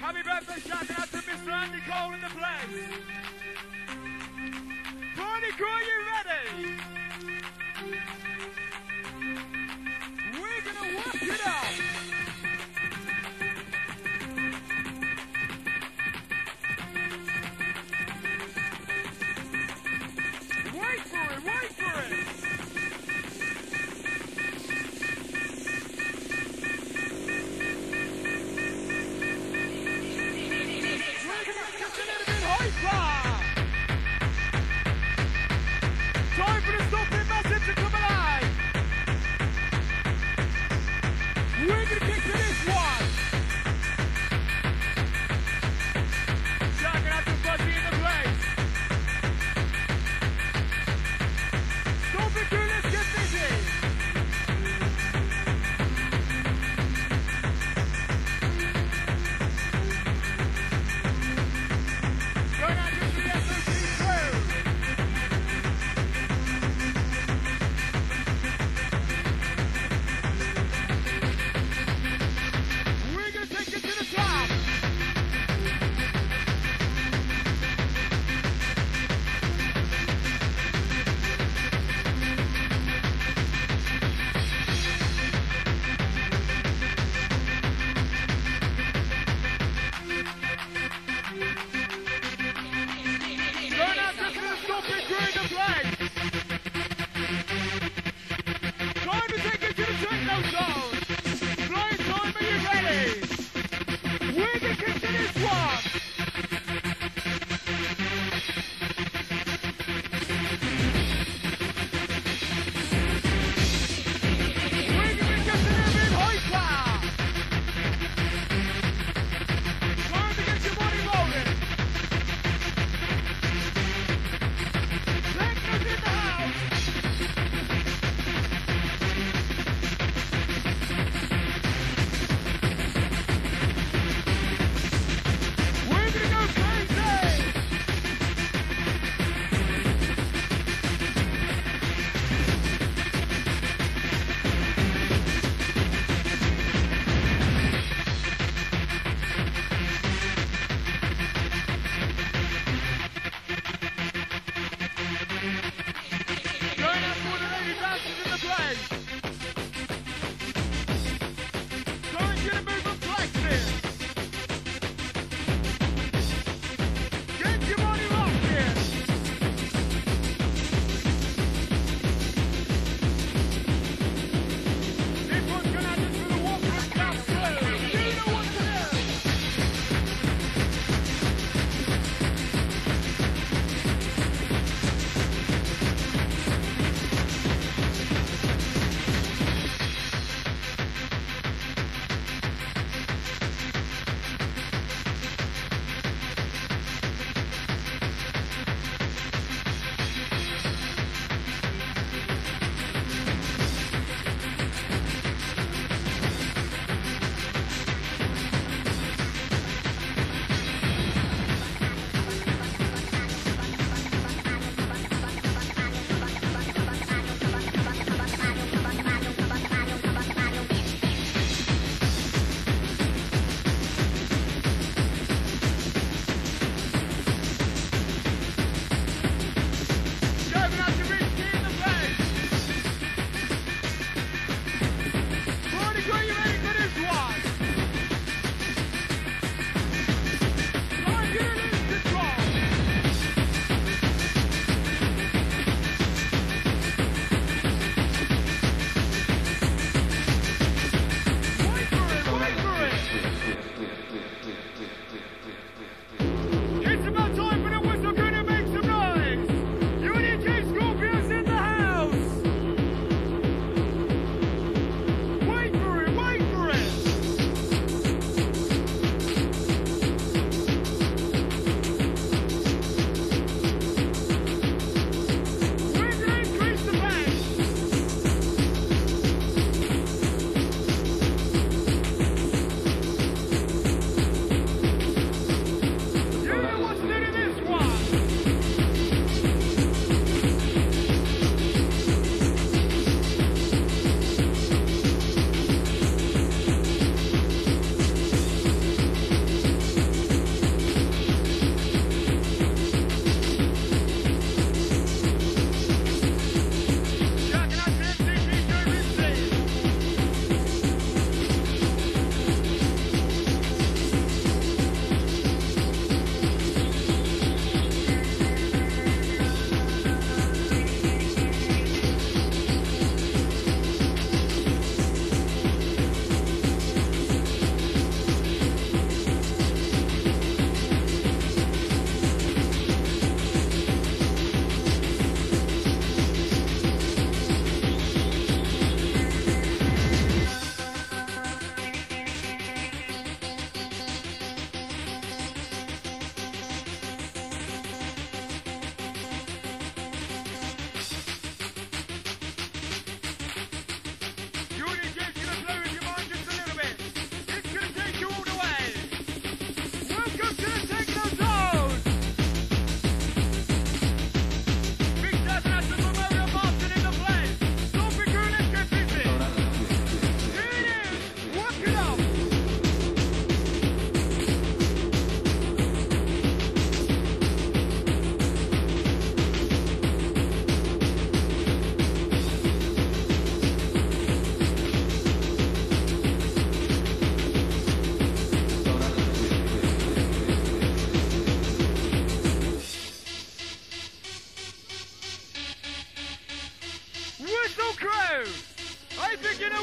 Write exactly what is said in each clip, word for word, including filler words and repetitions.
Happy birthday, shouting out to Mister Andy Cole in the place. Tony Crew, are you ready? We're gonna work it out.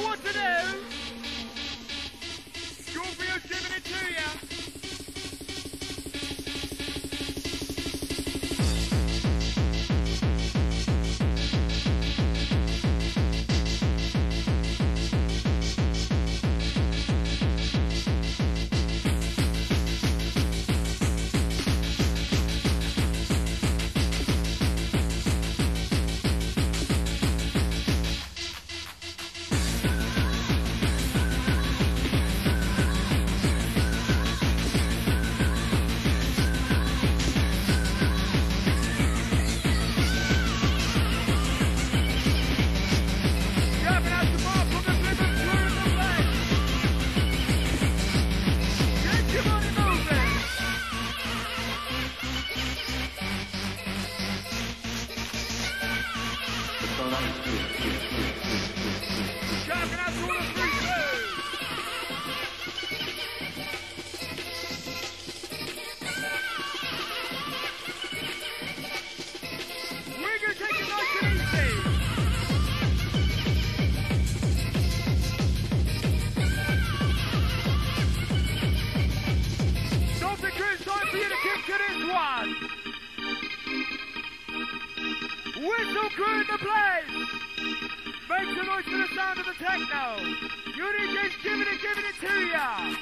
know what to do. Scorpio's giving it to ya. Whistle crew in the place! Make some noise for the sound of the techno! Unity is giving it, giving it to ya!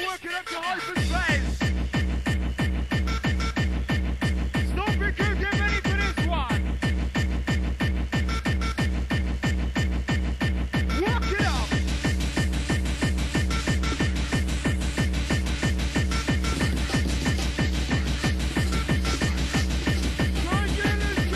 you're working up to open space. Scorpio Crew, get ready for this one. Walk it up. Try and get in control. Try and get in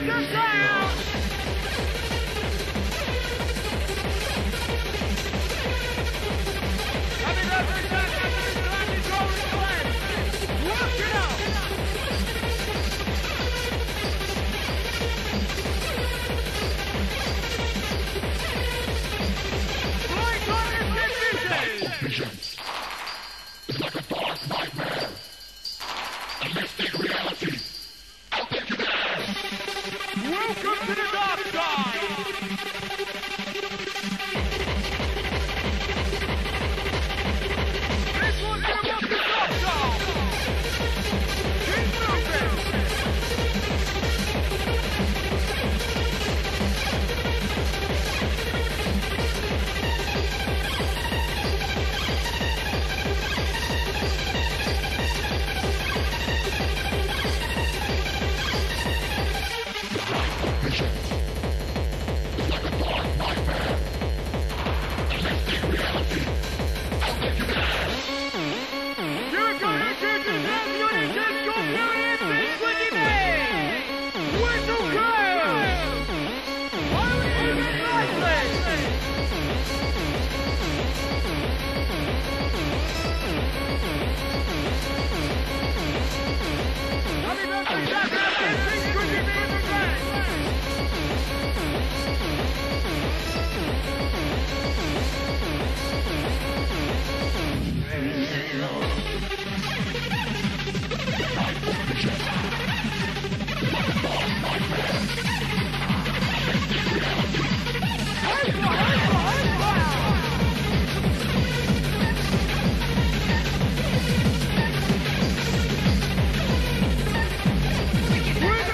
We're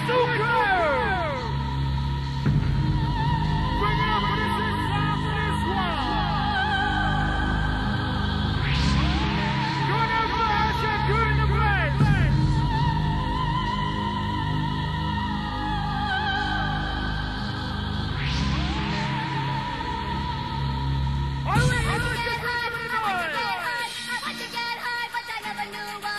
Whistle Crew! Bring it up, this is last this one! Good in the flash and good in the place! I want to get high, I want to get high, but I never knew why.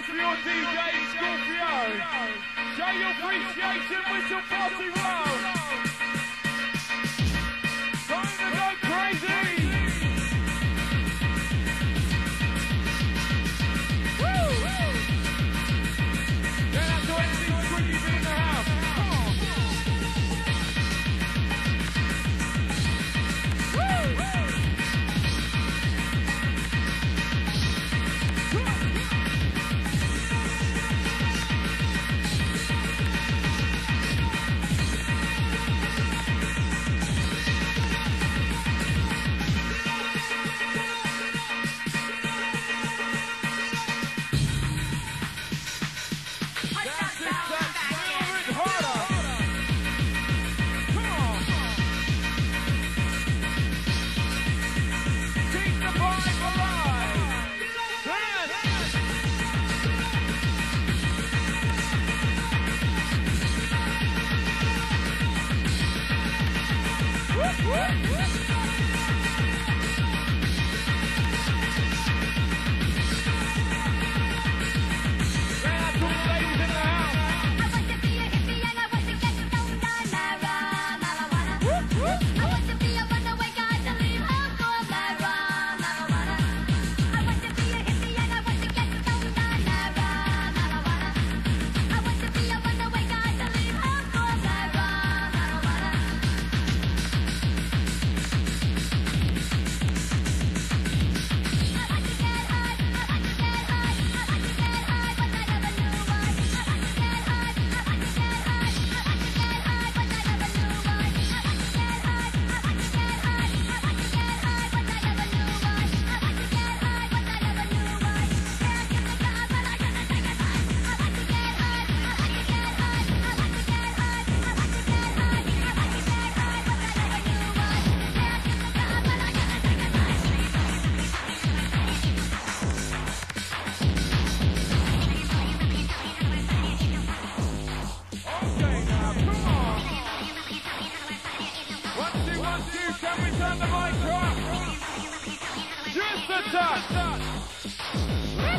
For your D J Scorpio, show your appreciation with your party roll. Time to go crazy. Woo! Get out to anything screaming in the house. Woo! Let's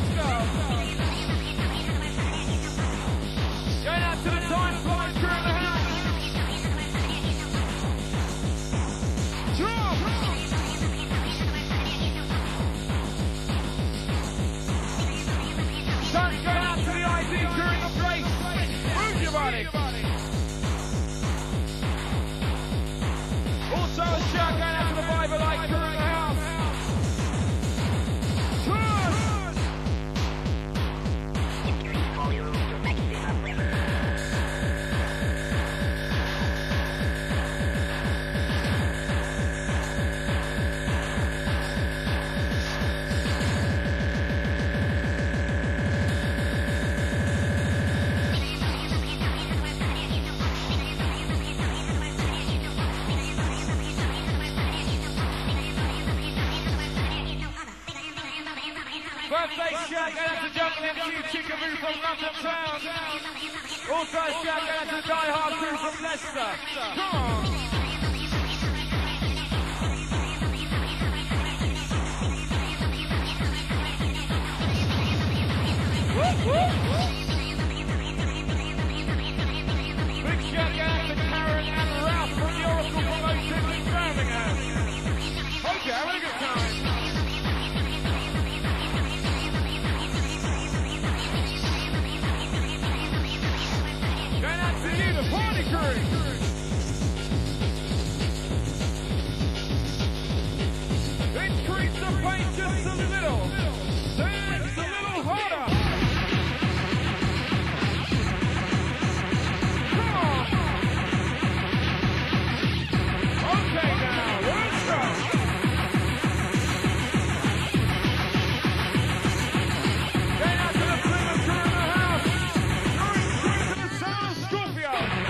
go! Going out to the time flies through the house. Jump! body. Also a shout going out to the Bible Light crew in the house. Birthday shout going out to Jungle M Q, Chickaroo from London Town. Also a shout going out to Die Hard Crew from Leicester. Come on! Woo! Big shout going out to Karen and Ralph from the Oracle from O two in Birmingham. Okay, having a good time. The party crew. Increase the pace just a little. Dance a little harder. Come on. Okay now, let's go. Get out to the Players crew in the house. Going through to the sound of Scorpio. Time.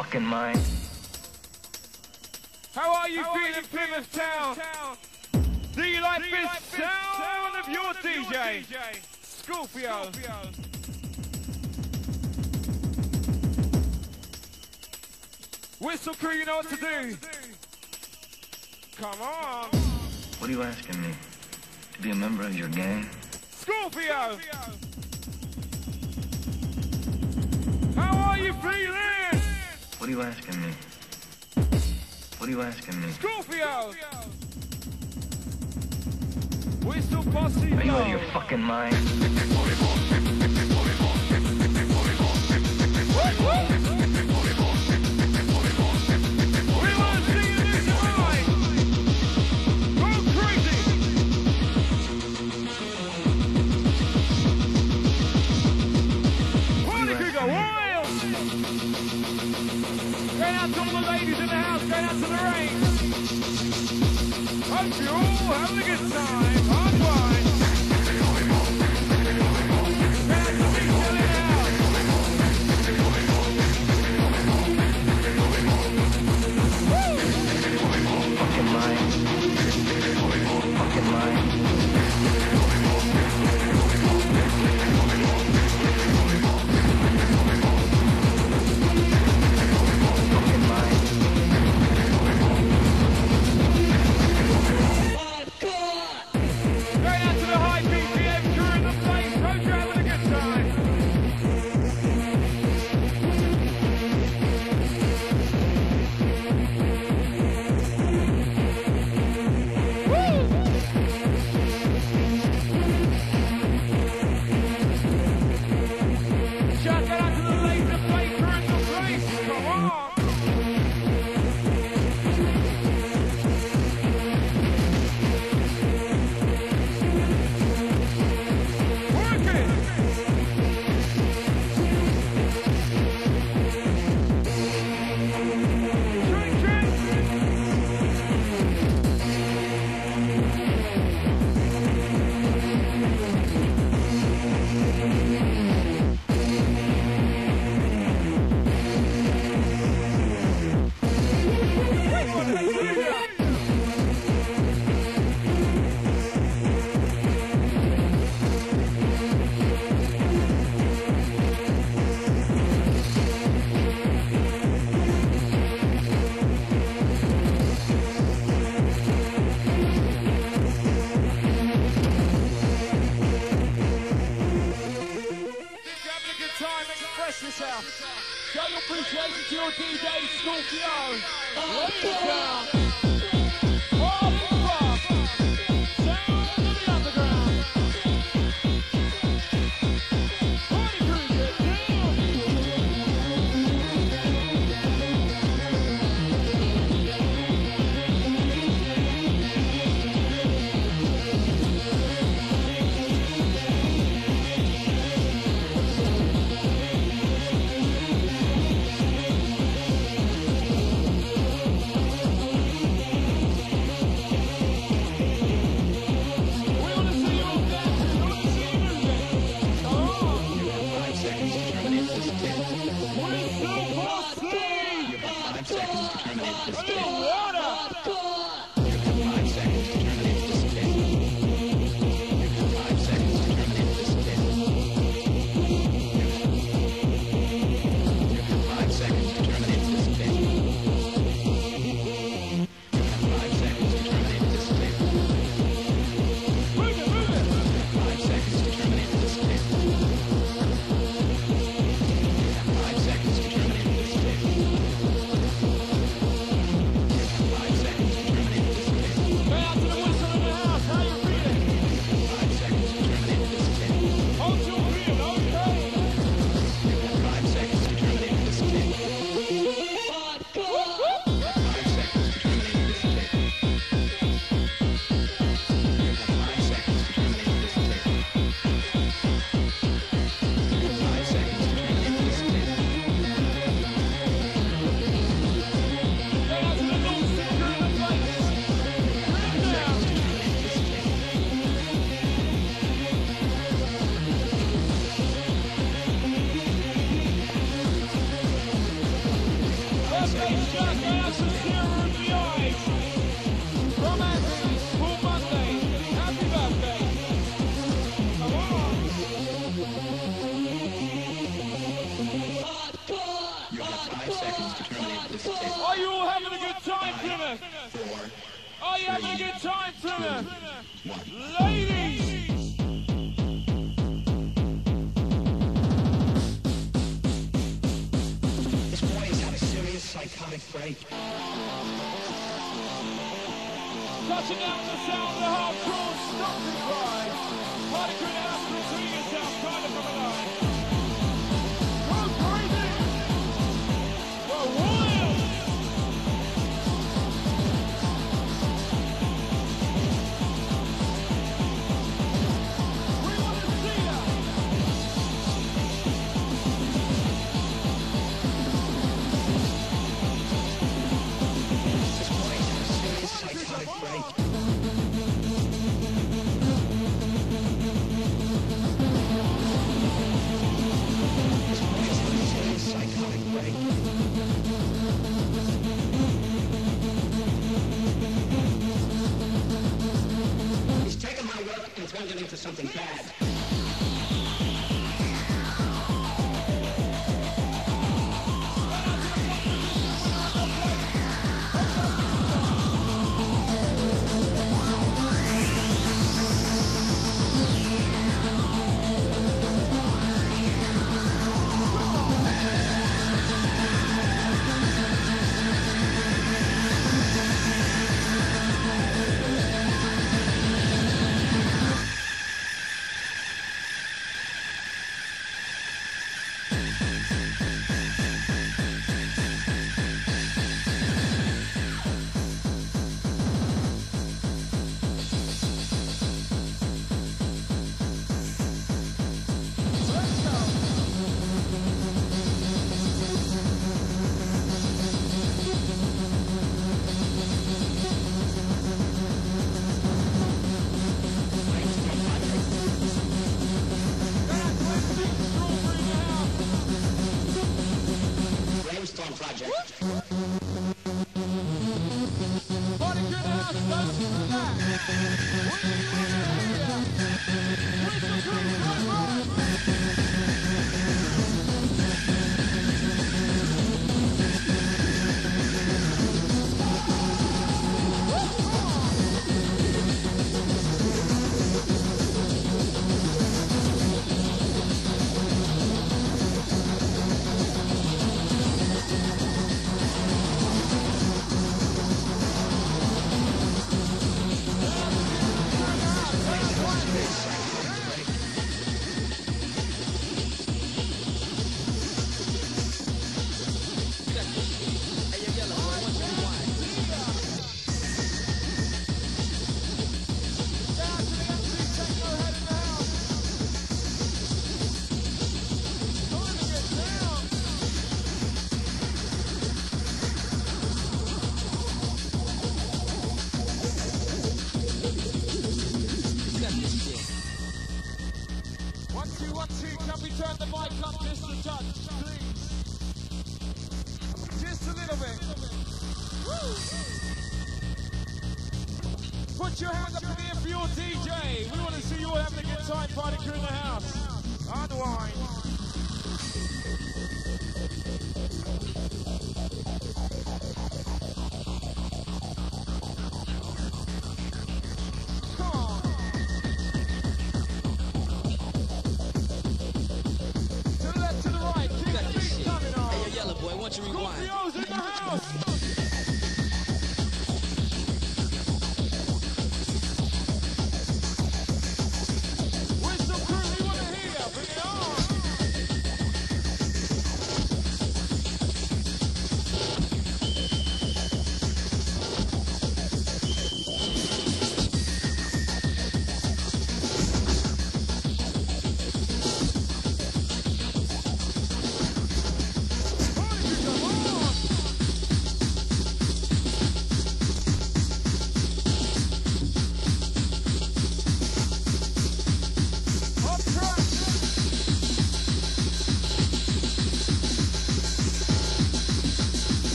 fucking mind. How are you How feeling, are you Plymouth Town? Town? Do you like Do you this like sound, sound of your, of your D J? D J? Scorpio. Scorpio. Whistle crew, you know what to do. Come on. What are you asking me? To be a member of your gang? Scorpio! How are you feeling? What are you asking me? What are you asking me? Scorpio! Whistle posse. Are you out of your fucking mind? Woo! Woo! Are you all having a good time, Plymouth? Are you having a good time, Plymouth? Ladies! This boy has had a serious psychotic break. Touching down the sound of the hardcore stomping ride. Party crew now for the three years down, kind of from a line. Go crazy! Go wild! We want to see that! This place is psychotic break. He's taken my work and turned it into something bad. Whistle crew, we want to hear. Bring it on.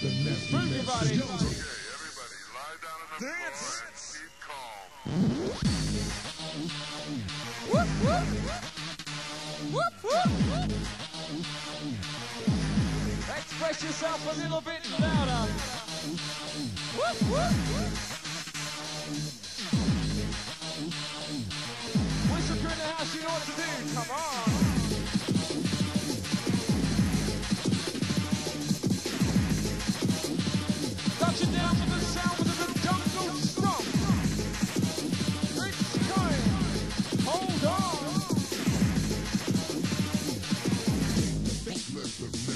the nasty, nasty. Everybody, okay, everybody, lie down on the dance floor and keep calm. Whoop, whoop. Whoop, whoop. Express yourself a little bit louder. Whoop, whoop. Whistle crew in the house, you know what to do. Come on. Touch it down with the sound with the jungle strong. It's going. Hold on.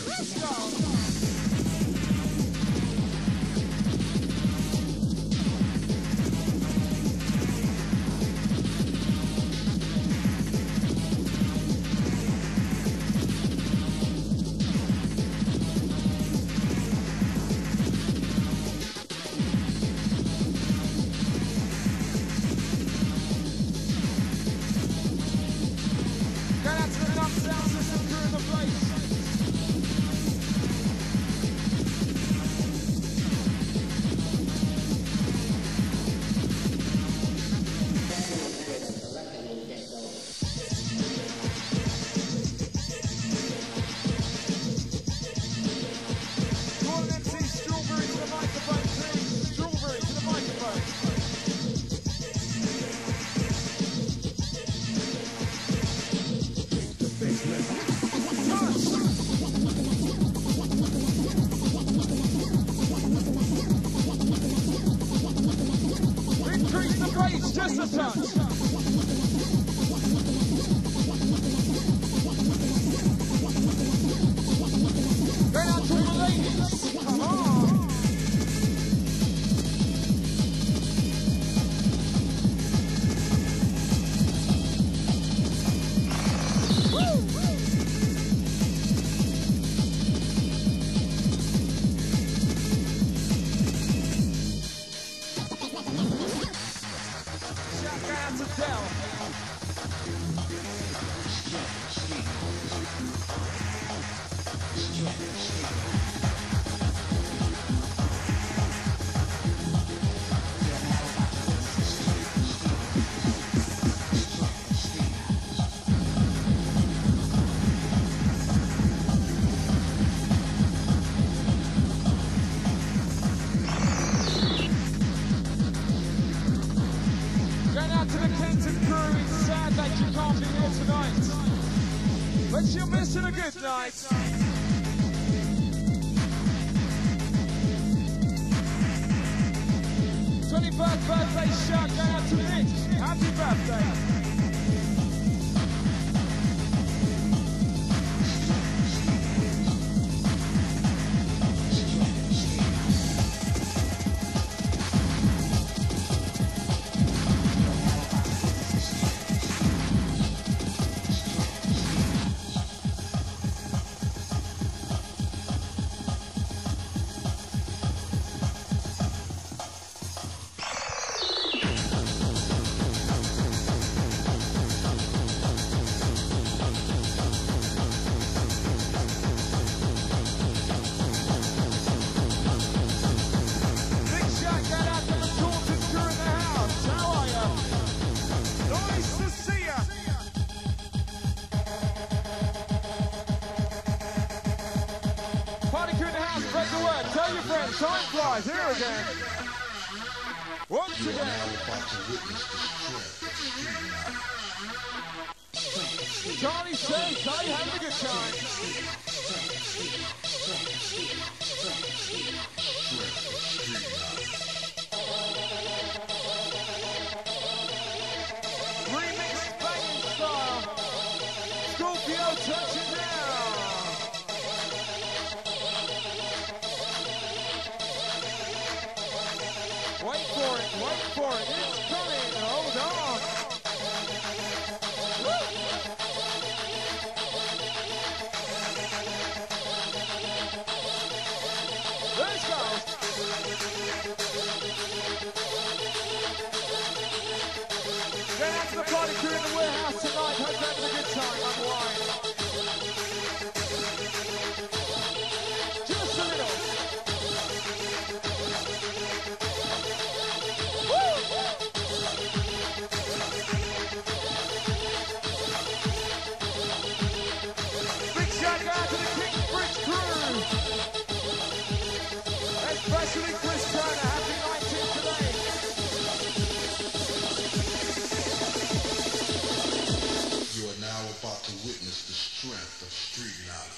Let's go. Just a little. is the strength of street knowledge.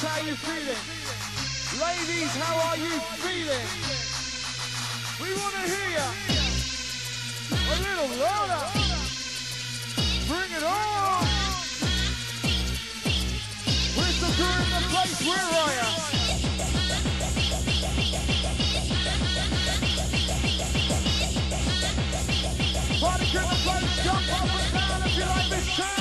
How you feeling? Ladies, how are you feeling? We want to hear you. A little louder. Bring it on. We're securing the place. Where are you? Party to the place. Jump up and down if you like this town.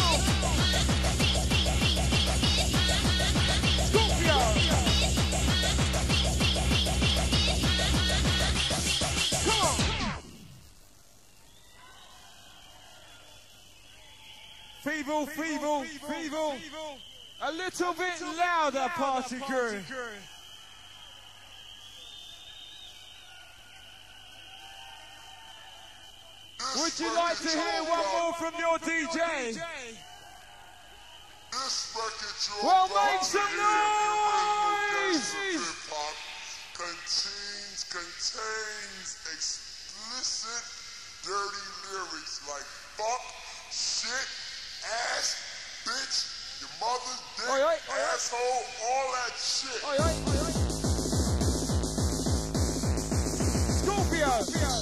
Feeble, feeble, feeble. A little bit louder, party crew. Would you like to hear one more from your D J? Well, make some noise! Contains, contains explicit, dirty lyrics like fuck, shit, ass, bitch, your mother's dick, oi, oi, oi, asshole, all that shit. Oi, oi, oi, oi. Scorpio. Scorpio.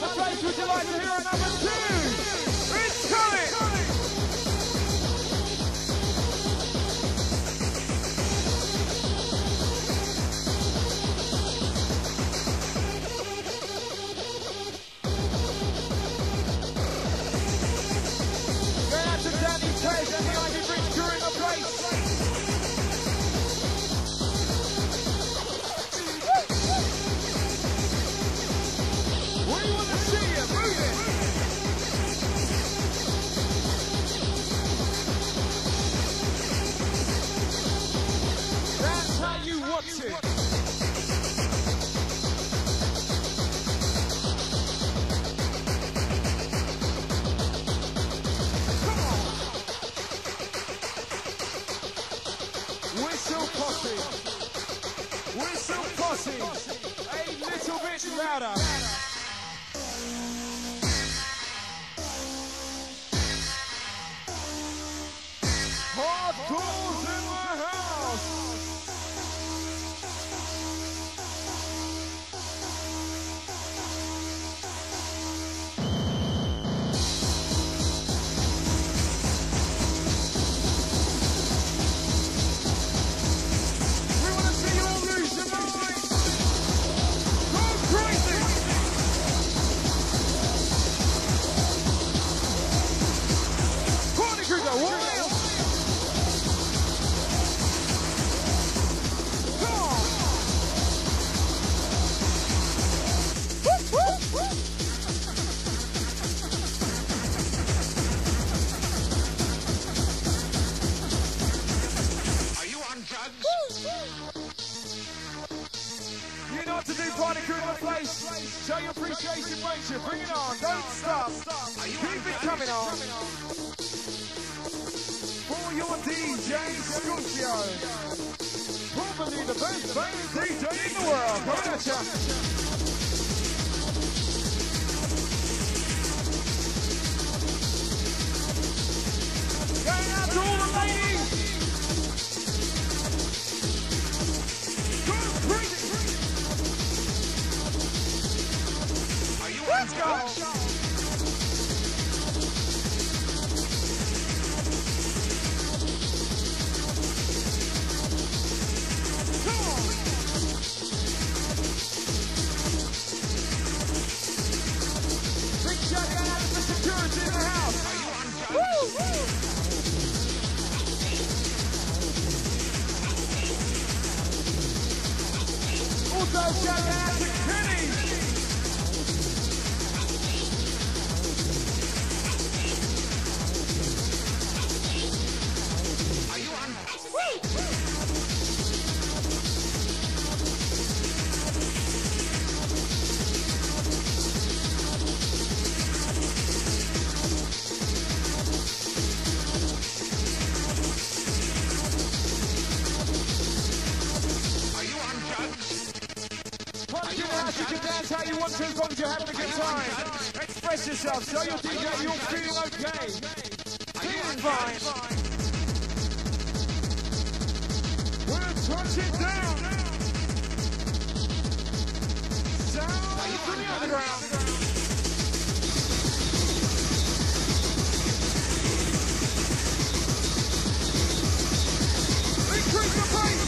Would you like to hear a number two? It's coming! It's coming. Get out to Danny Taze and the Ivy Bridge crew in the place! Watch it. Whistle posse. Whistle posse. A little bit louder. Hardcore. Yourself, show your D J you're feeling okay, feeling fine. We're touching down. Sound from the underground. Increase the pace.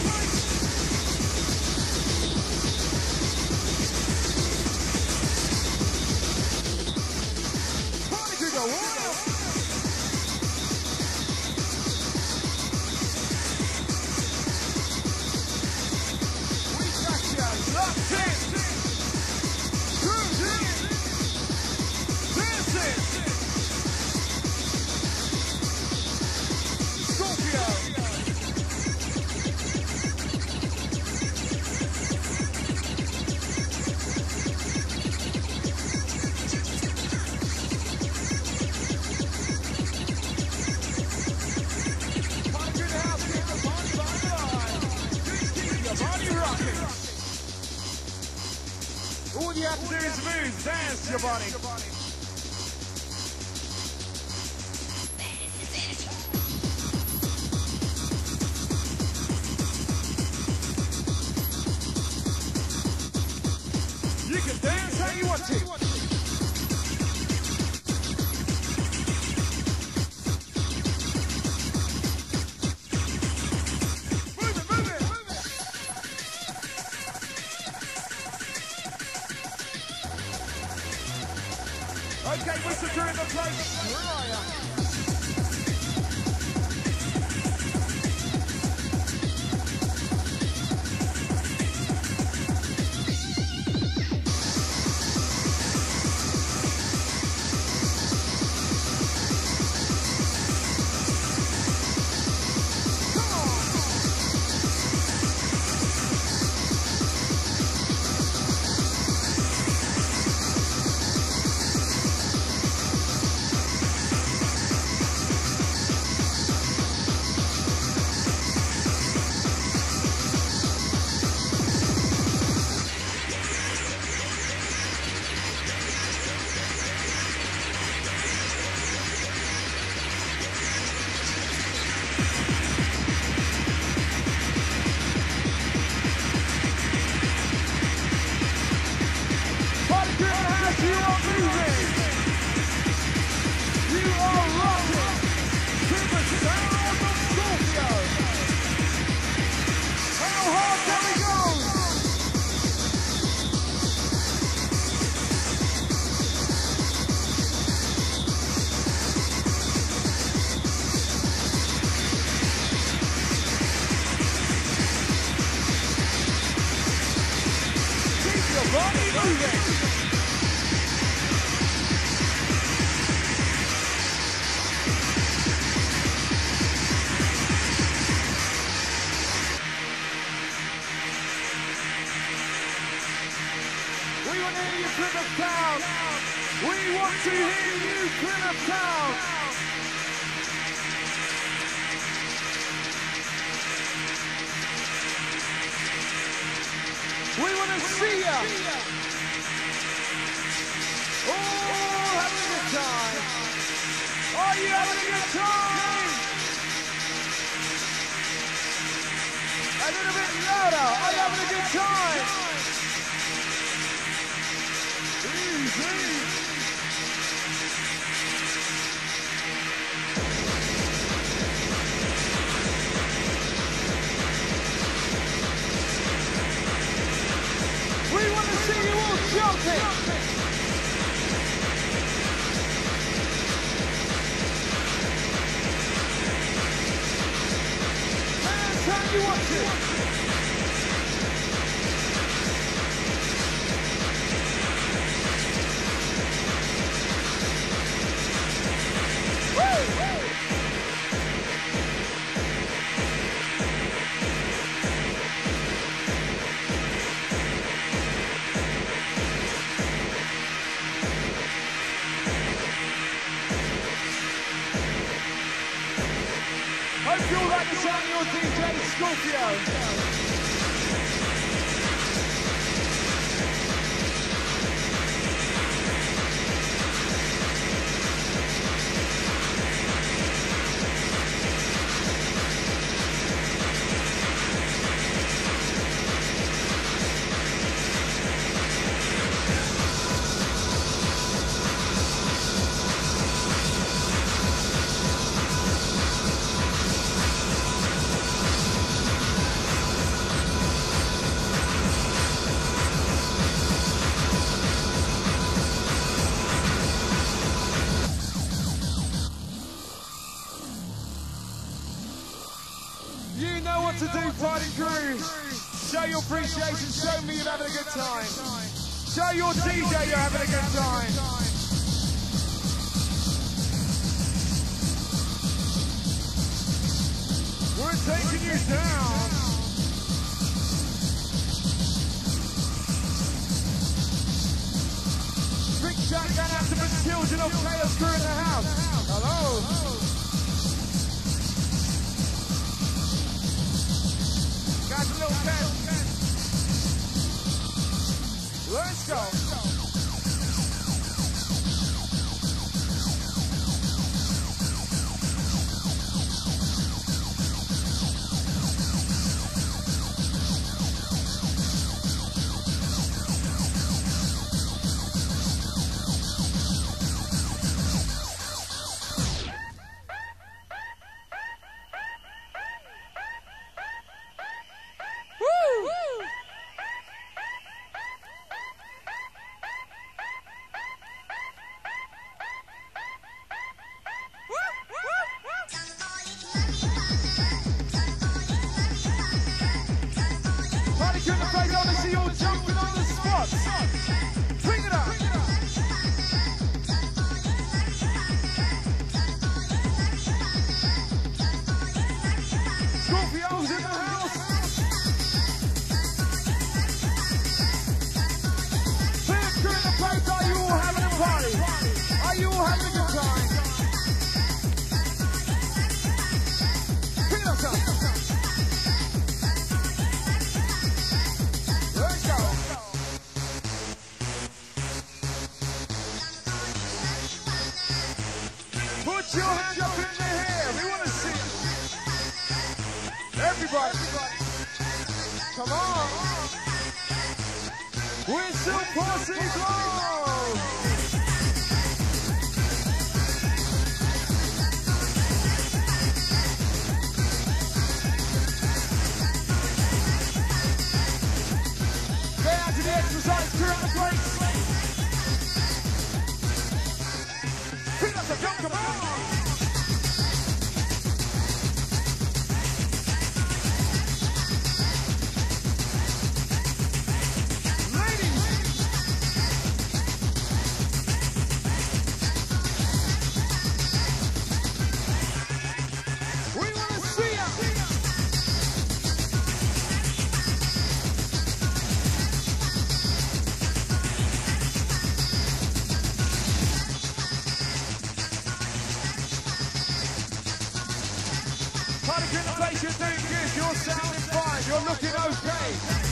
Party presentation, doing good. You're sounding fine. You're looking okay.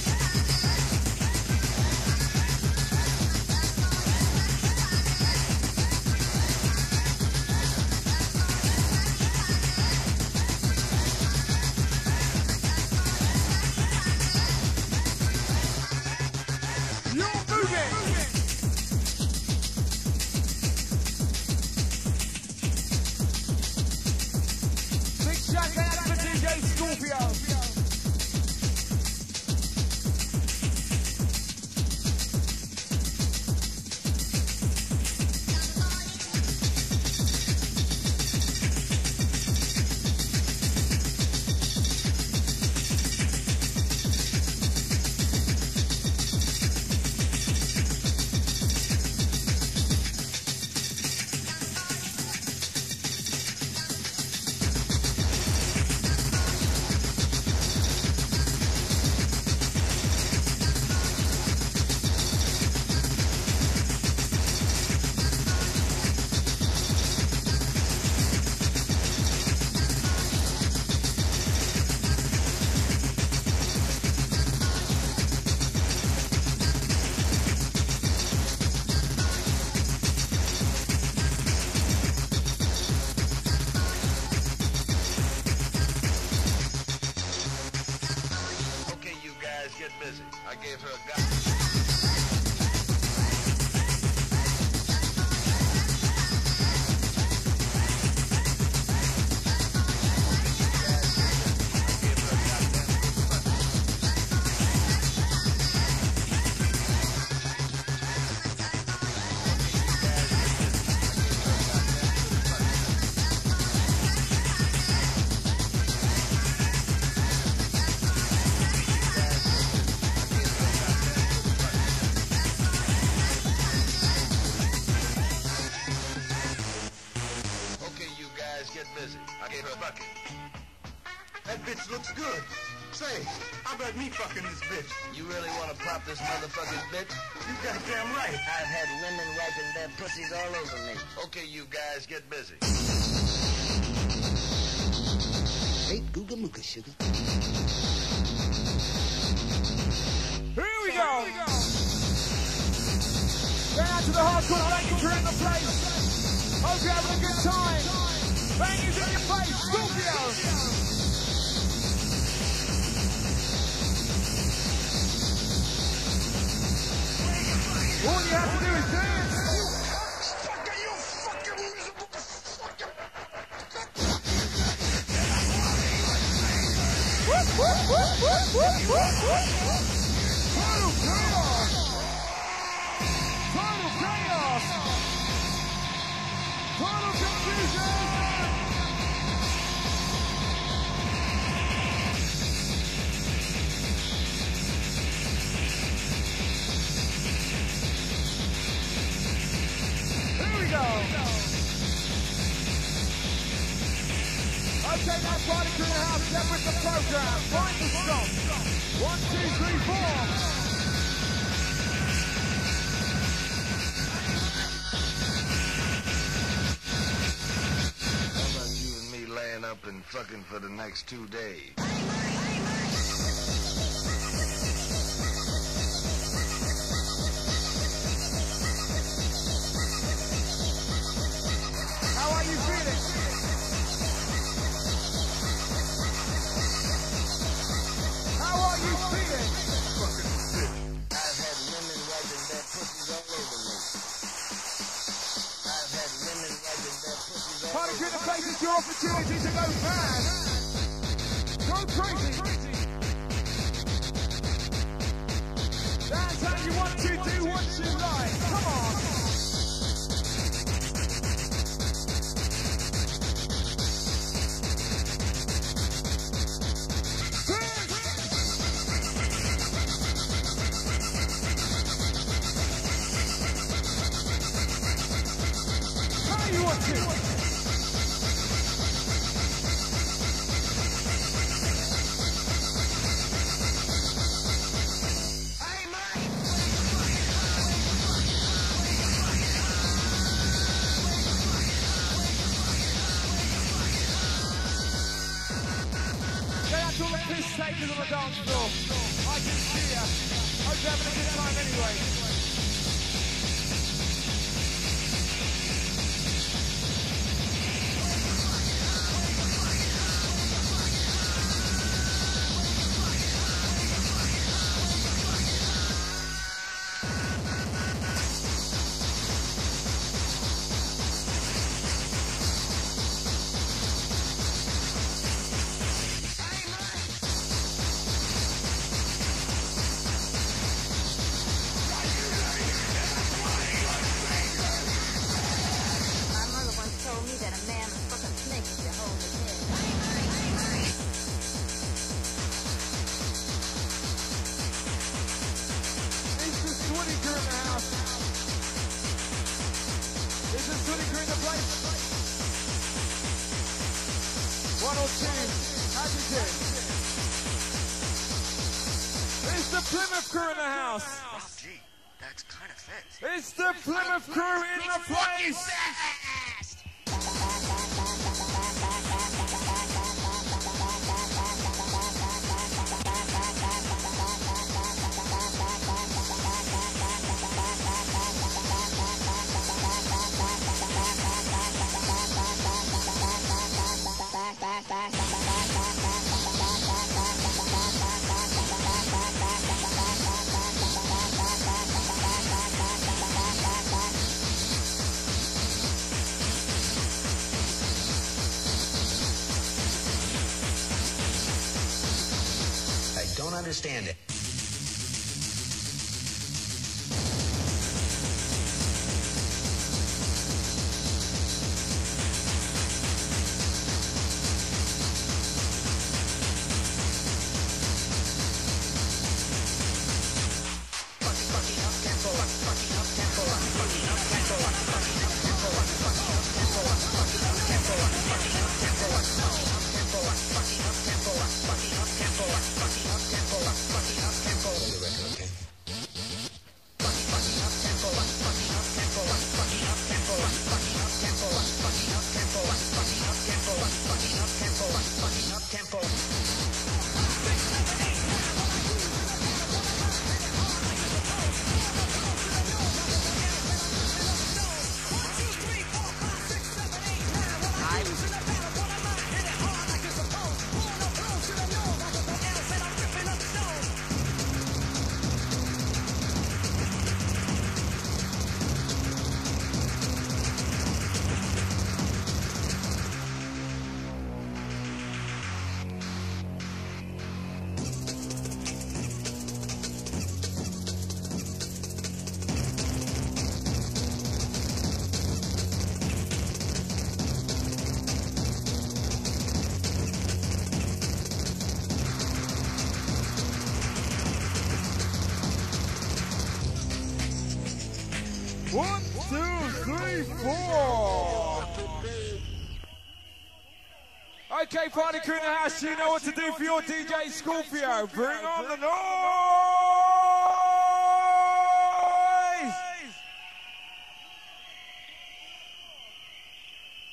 Sugar. Here we go. Right out to the hardcore ladies in the place. Hope you're having a good time. Ladies in your face, Scorpio. All you have to do is dance. Whoop, whoop, whoop, whoop, whoop, whoop. Total chaos! Total chaos! Total confusion! Here we go! Okay, now party crew in the house, step with the program. Find the stop. One, two, three, four. How about you and me laying up and fucking for the next two days? How are you feeling? It's your opportunity to go mad. Go crazy. That's how you want to do what you like. Come on. She'll let piss takers on the dance floor. I can see her. Hope you're having a good time anyway. It's the Plymouth Crew in the place! Understand it. Okay, party crew in the house, you know what to do for your D J Scorpio. Bring on the noise!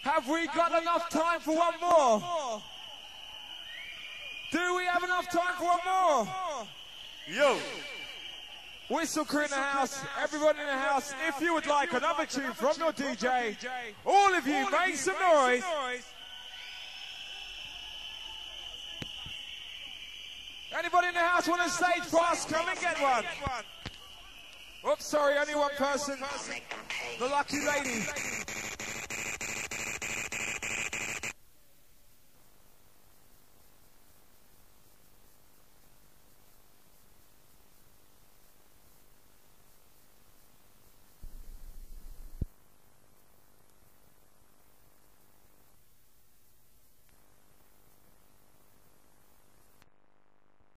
Have we got enough time for one more? Do we have enough time for one more? Yo! Whistle crew in the house, everybody in the house, if you would like another tune from your D J, all of you make some noise. Anybody in the house want a stage pass? Come and get one. Oops, sorry, only one person. The lucky lady.